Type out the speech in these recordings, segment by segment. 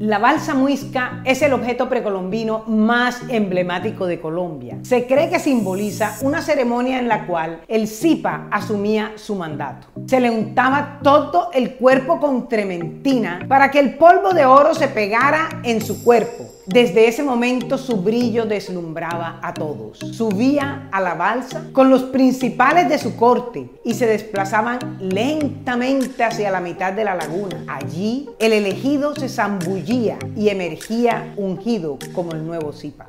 La balsa muisca es el objeto precolombino más emblemático de Colombia. Se cree que simboliza una ceremonia en la cual el Zipa asumía su mandato. Se le untaba todo el cuerpo con trementina para que el polvo de oro se pegara en su cuerpo. Desde ese momento su brillo deslumbraba a todos. Subía a la balsa con los principales de su corte y se desplazaban lentamente hacia la mitad de la laguna. Allí el elegido se zambullía y emergía ungido como el nuevo Zipa.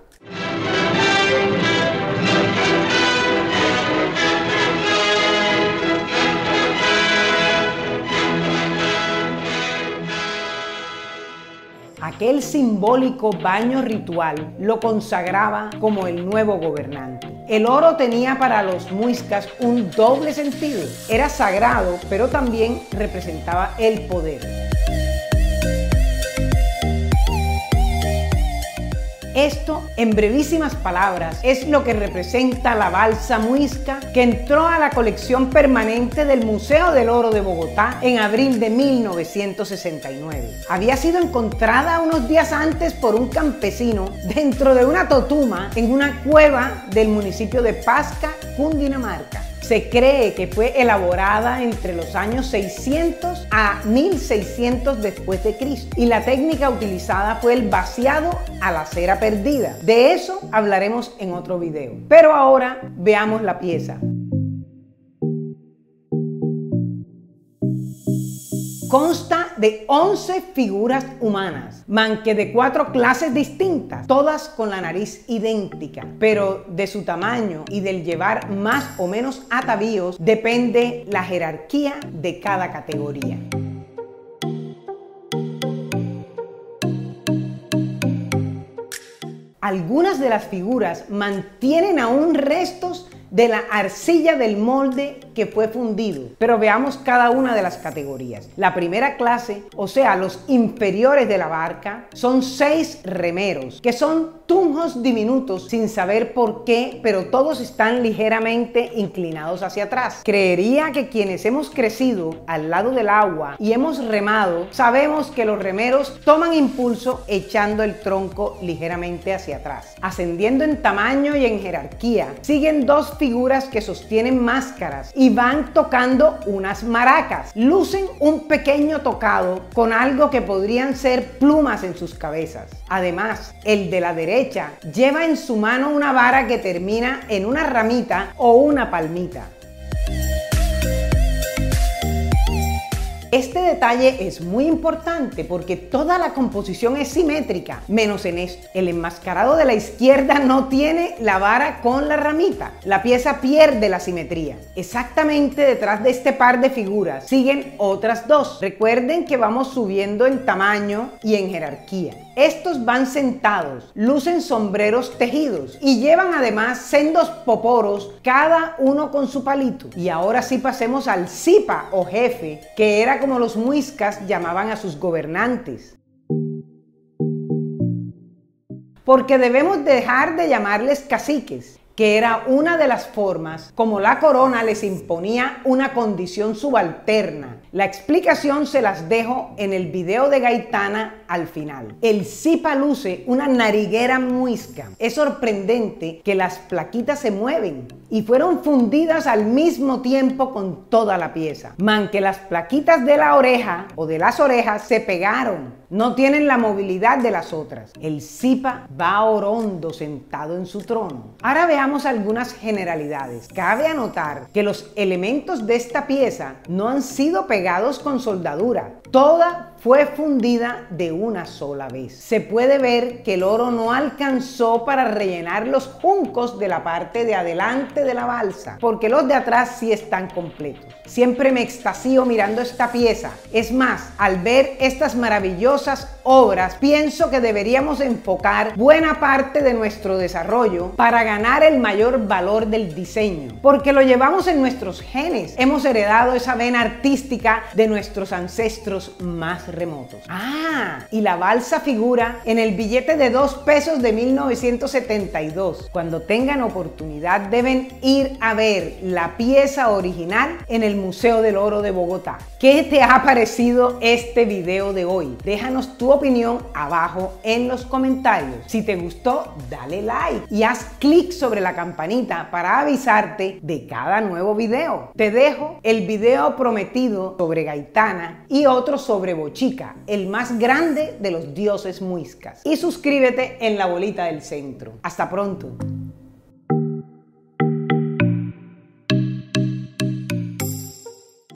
Aquel simbólico baño ritual lo consagraba como el nuevo gobernante. El oro tenía para los muiscas un doble sentido. Era sagrado, pero también representaba el poder. Esto, en brevísimas palabras, es lo que representa la balsa muisca, que entró a la colección permanente del Museo del Oro de Bogotá en abril de 1969. Había sido encontrada unos días antes por un campesino dentro de una totuma en una cueva del municipio de Pasca, Cundinamarca. Se cree que fue elaborada entre los años 600 a 1600 después de Cristo y la técnica utilizada fue el vaciado a la cera perdida. De eso hablaremos en otro video, pero ahora veamos la pieza. Consta de 11 figuras humanas, manque de 4 clases distintas, todas con la nariz idéntica, pero de su tamaño y del llevar más o menos atavíos depende la jerarquía de cada categoría. Algunas de las figuras mantienen aún restos de la arcilla del molde que fue fundido. Pero veamos cada una de las categorías. La primera clase, o sea, los inferiores de la barca, son 6 remeros, que son tunjos diminutos sin saber por qué, pero todos están ligeramente inclinados hacia atrás. Creería que quienes hemos crecido al lado del agua y hemos remado, sabemos que los remeros toman impulso echando el tronco ligeramente hacia atrás. Ascendiendo en tamaño y en jerarquía, siguen dos figuras que sostienen máscaras y van tocando unas maracas. Lucen un pequeño tocado con algo que podrían ser plumas en sus cabezas. Además, el de la derecha lleva en su mano una vara que termina en una ramita o una palmita. Este detalle es muy importante porque toda la composición es simétrica, menos en esto. El enmascarado de la izquierda no tiene la vara con la ramita. La pieza pierde la simetría. Exactamente detrás de este par de figuras siguen otras dos. Recuerden que vamos subiendo en tamaño y en jerarquía. Estos van sentados, lucen sombreros tejidos y llevan además sendos poporos, cada uno con su palito. Y ahora sí pasemos al Zipa o jefe, que era como los muiscas llamaban a sus gobernantes. Porque debemos dejar de llamarles caciques, que era una de las formas como la corona les imponía una condición subalterna. La explicación se las dejo en el video de Gaitana al final. El Zipa luce una nariguera muisca. Es sorprendente que las plaquitas se mueven y fueron fundidas al mismo tiempo con toda la pieza. Man que las plaquitas de la oreja o de las orejas se pegaron. No tienen la movilidad de las otras. El Zipa va orondo sentado en su trono. Ahora veamos algunas generalidades. Cabe anotar que los elementos de esta pieza no han sido pegados con soldadura. Toda fue fundida de una sola vez. Se puede ver que el oro no alcanzó para rellenar los juncos de la parte de adelante de la balsa, porque los de atrás sí están completos. Siempre me extasío mirando esta pieza. Es más, al ver estas maravillosas obras, pienso que deberíamos enfocar buena parte de nuestro desarrollo para ganar el mayor valor del diseño, porque lo llevamos en nuestros genes. Hemos heredado esa vena artística de nuestros ancestros más remotos. Ah, y la balsa figura en el billete de 2 pesos de 1972. Cuando tengan oportunidad deben ir a ver la pieza original en el el Museo del Oro de Bogotá. ¿Qué te ha parecido este video de hoy? Déjanos tu opinión abajo en los comentarios. Si te gustó, dale like y haz clic sobre la campanita para avisarte de cada nuevo video. Te dejo el video prometido sobre Gaitana y otro sobre Bochica, el más grande de los dioses muiscas. Y suscríbete en la bolita del centro. Hasta pronto.